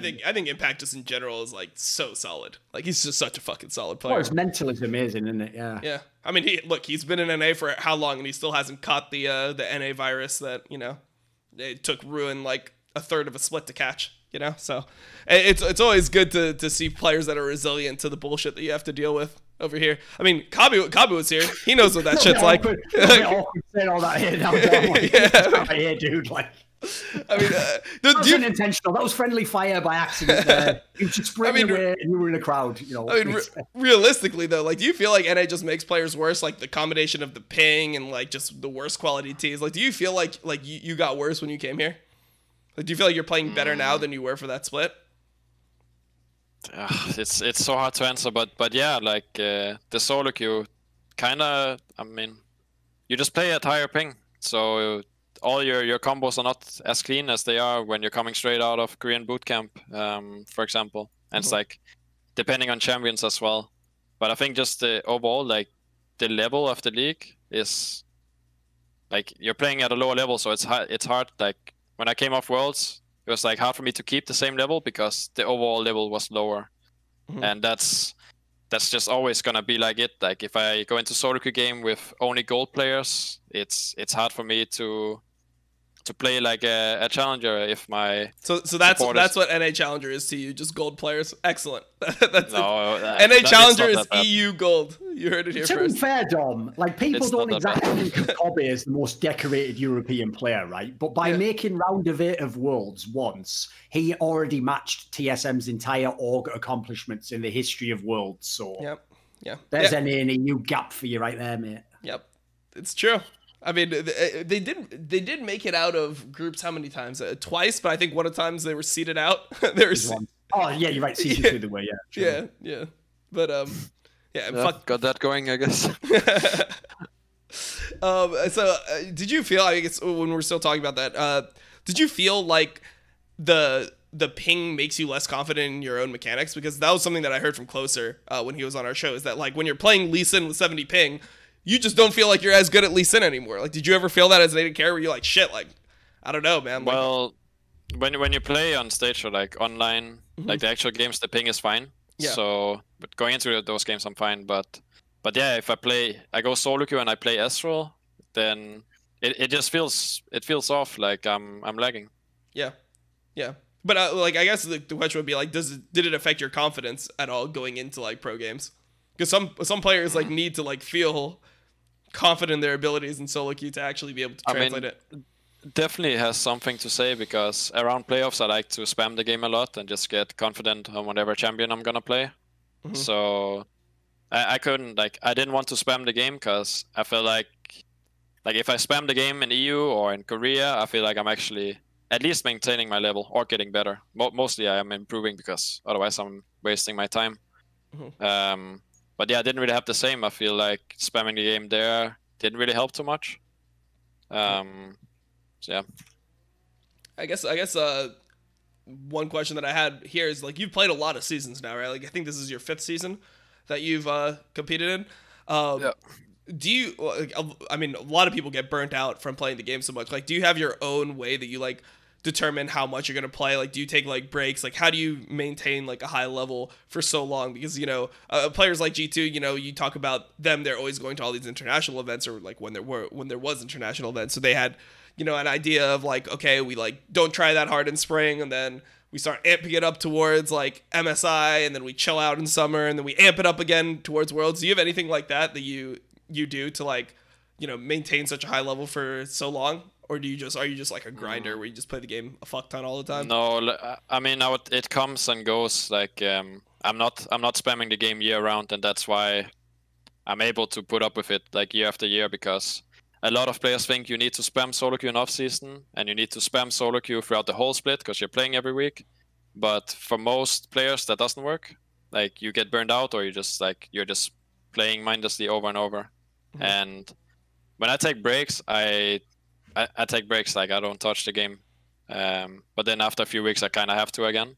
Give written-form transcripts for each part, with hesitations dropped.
mean, I think Impact just in general is like so solid. Like he's just such a fucking solid player. Oh, his mental is amazing, isn't it? Yeah. Yeah. I mean, he's been in NA for how long, and he still hasn't caught the NA virus that, you know, it took Ruin like a third of a split to catch. You know, so it's always good to see players that are resilient to the bullshit that you have to deal with over here. I mean, Kabi was here. He knows what that shit's like. Awkward saying all that here now. Like, yeah, here, dude. Like, I mean, that wasn't intentional. That was friendly fire by accident. You just sprang away and you were in a crowd. You know. I mean, realistically though, like, do you feel like NA just makes players worse? Like the combination of the ping and like just the worst quality tees. Like, do you feel like you got worse when you came here? Like, do you feel like you're playing better now than you were for that split? It's so hard to answer, but yeah, like the solo queue, kind of. I mean, you just play at higher ping, so all your combos are not as clean as they are when you're coming straight out of Korean boot camp, for example. And it's like depending on champions as well. But I think just the overall, like the level of the league is like you're playing at a lower level, so it's hard. Like, when I came off Worlds, it was like hard for me to keep the same level because the overall level was lower. And that's just always gonna be like it. Like if I go into solo queue game with only gold players, it's hard for me to play like a challenger if my so that's what NA challenger is to you, just gold players. Excellent. That's no, NA challenger is EU gold. You heard it here first. To be fair, Dom, like people don't exactly think of Kabi as the most decorated European player, right? But by making round 8 of Worlds once, he already matched TSM's entire org accomplishments in the history of Worlds. So there's an EU gap for you right there, mate. Yep, it's true. I mean, they did make it out of groups how many times? Twice, but I think one of the times they were seeded out. They were oh yeah, you're right. Seeded through the way, yeah. But got that going, I guess. So did you feel? I guess when we're still talking about that, did you feel like the ping makes you less confident in your own mechanics? Because that was something that I heard from Closer when he was on our show. Is that like when you're playing Lee Sin with 70 ping, you just don't feel like you're as good at Lee Sin anymore. Like, did you ever feel that as an AD carry where you're like, shit, like, I don't know, man. Like, well, when you play on stage or like online, like the actual games, the ping is fine. Yeah. So, but going into those games, I'm fine. But yeah, if I go solo queue and I play Astral, then it just feels off. Like I'm lagging. Yeah, yeah. But like, I guess the question would be like, did it affect your confidence at all going into like pro games? Because some players like need to like feel confident in their abilities in solo queue to actually be able to translate it. Definitely has something to say, because around playoffs I like to spam the game a lot and just get confident on whatever champion I'm gonna play. So I couldn't, like, I didn't want to spam the game because I feel like if I spam the game in EU or in Korea, I feel like I'm actually at least maintaining my level or getting better. Mostly I am improving, because otherwise I'm wasting my time. But yeah, I didn't really have the same. I feel like spamming the game there didn't really help too much. So yeah. I guess one question that I had here is, like, you've played a lot of seasons now, right? Like, I think this is your 5th season that you've competed in. Yeah. Do you, like, I mean, a lot of people get burnt out from playing the game so much. Like, do you have your own way that you, like, determine how much you're going to play? Like, do you take like breaks? Like, how do you maintain like a high level for so long? Because, you know, players like G2, you know, you talk about them, they're always going to all these international events, or like when there was international events, so they had, you know, an idea of like, okay, we like don't try that hard in spring, and then we start amping it up towards like MSI, and then we chill out in summer, and then we amp it up again towards Worlds. Do you have anything like that that you do to, like, you know, maintain such a high level for so long? Or are you just like a grinder where you just play the game a fuck ton all the time? No, I mean, it comes and goes. Like, I'm not spamming the game year round, and that's why I'm able to put up with it like year after year, because a lot of players think you need to spam solo queue in off season and you need to spam solo queue throughout the whole split because you're playing every week. But for most players, that doesn't work. Like, you get burned out, or you're just playing mindlessly over and over. And when I take breaks, I take breaks. Like, I don't touch the game, but then after a few weeks I kind of have to again.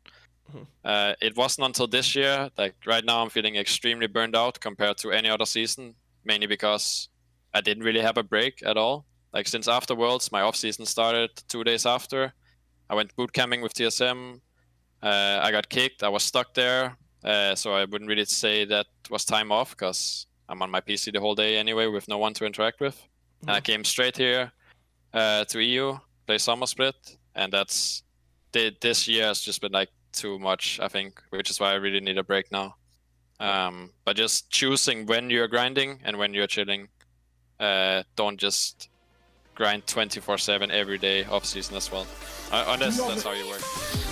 It wasn't until this year. Like, right now I'm feeling extremely burned out compared to any other season, mainly because I didn't really have a break at all. Like, since after Worlds, my off season started 2 days after. I went boot camping with TSM. I got kicked. I was stuck there, so I wouldn't really say that was time off because I'm on my PC the whole day anyway with no one to interact with. And I came straight here to EU, play Summer Split, and that's this year has just been like too much, I think, which is why I really need a break now. But just choosing when you're grinding and when you're chilling. Don't just grind 24/7 every day off season as well, unless that's how you work.